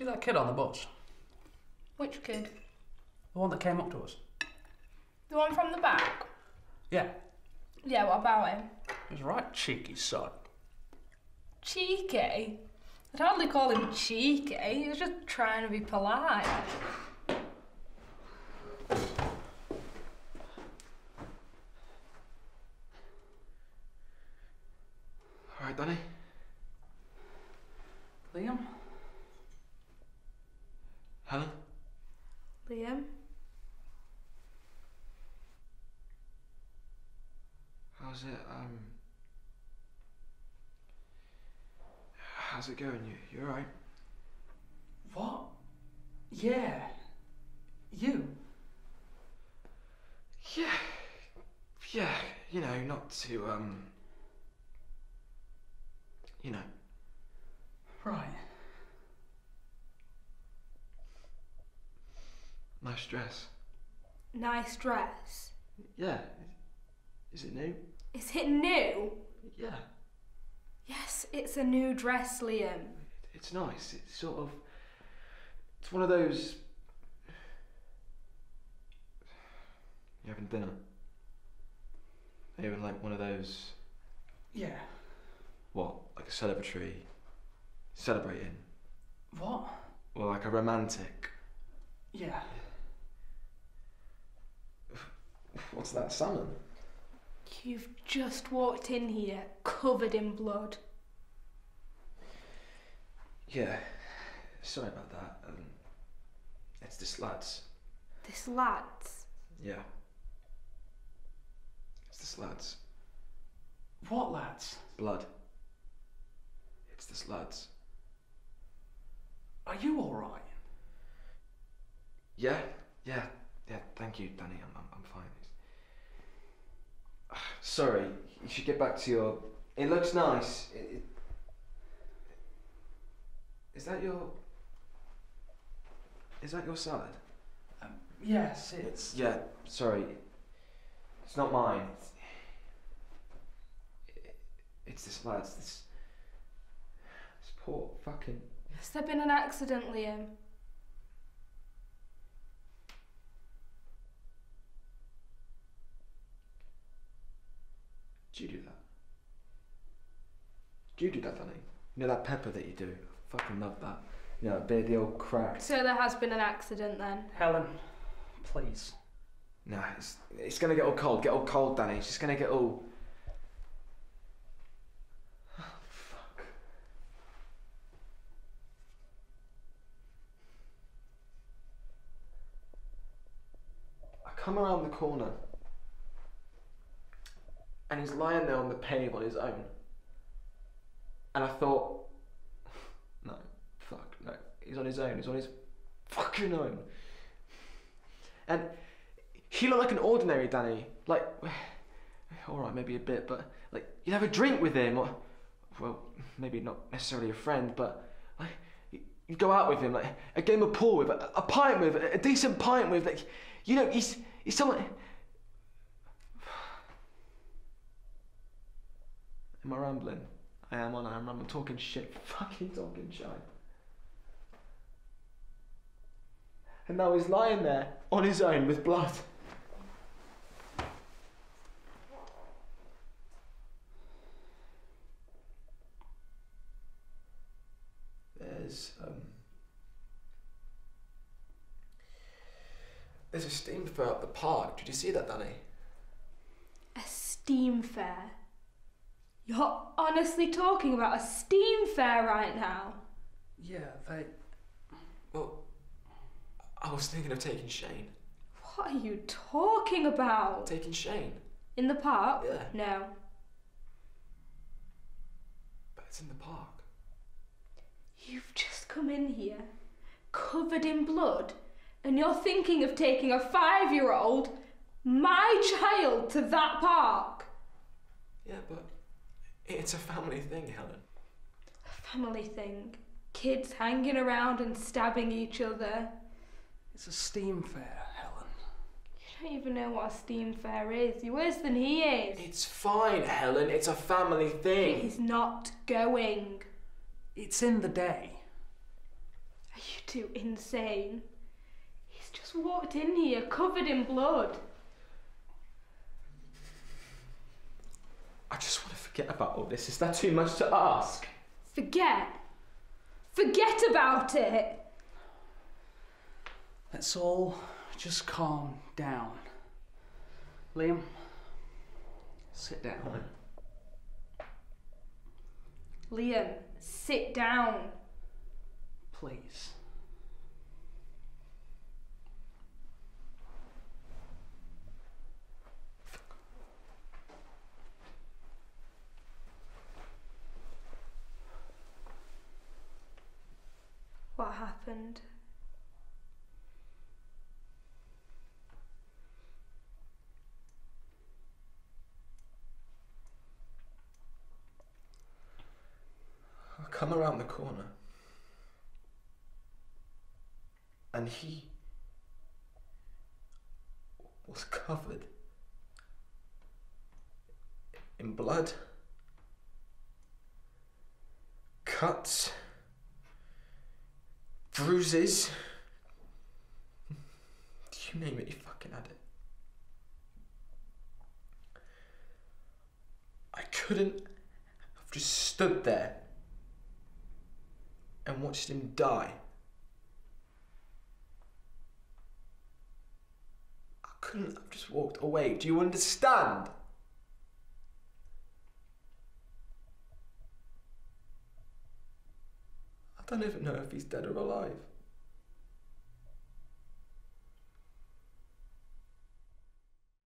See that kid on the bus? Which kid? The one that came up to us. The one from the back? Yeah. Yeah, what about him? He's right cheeky, son. Cheeky? I'd hardly call him cheeky. He was just trying to be polite. All right, Danny. Liam? Helen? Liam? How's it going? You alright? What? Yeah. Yeah, you know, not to, you know. Right. Nice dress. Nice dress? Yeah. Is it new? Is it new? Yeah. Yes, it's a new dress, Liam. It's nice. It's sort of... It's one of those... You're having dinner. Are you having like one of those... Yeah. What? Like a celebratory... Celebrating? What? Or like a romantic? Yeah. What's that, salmon? You've just walked in here, covered in blood. Yeah, sorry about that. It's this lads. This lads? Yeah. It's this lads. What lads? Blood. It's this lads. Are you alright? Yeah, thank you, Danny, I'm fine. Sorry, you should get back to your... It looks nice. Is that your... Is that your salad? Yes, it's... Yeah, sorry. It's not mine. It's this lad's, this poor fucking... Has there been an accident, Liam? Do you do that? Do you do that, Danny? You know that pepper that you do? I fucking love that. You know, a bit of the old crack. So there has been an accident then? Helen, please. Nah, it's gonna get all cold. Get all cold, Danny. It's just gonna get all... Oh, fuck. I come around the corner. And he's lying there on the pave on his own. And I thought, no, fuck, no. He's on his own, he's on his fucking own. And he looked like an ordinary Danny. Like, alright, maybe a bit, but like, you'd have a drink with him, or, well, maybe not necessarily a friend, but like, you'd go out with him, like a game of pool with, a pint with, a decent pint with, like, you know, he's someone. Am I rambling? I am rambling. Talking shit. Fucking talking shit. And now he's lying there on his own with blood. There's a steam fair at the park. Did you see that, Danny? A steam fair? You're honestly talking about a steam fair right now? Yeah, well, I was thinking of taking Shane. What are you talking about? Taking Shane. In the park? Yeah. No. But it's in the park. You've just come in here, covered in blood, and you're thinking of taking a 5-year-old, my child, to that park? Yeah, but... It's a family thing, Helen. A family thing? Kids hanging around and stabbing each other. It's a steam fair, Helen. You don't even know what a steam fair is. You're worse than he is. It's fine, Helen. It's a family thing. He's not going. It's in the day. you two insane? He's just walked in here covered in blood. I just want to forget about all this. Is that too much to ask? Forget? Forget about it! Let's all just calm down. Liam, sit down. Liam, sit down. Please. What happened? I come around the corner and he was covered in blood, cuts, bruises, you name it, you fucking had it. I couldn't have just stood there and watched him die. I couldn't have just walked away, do you understand? I don't even know if he's dead or alive.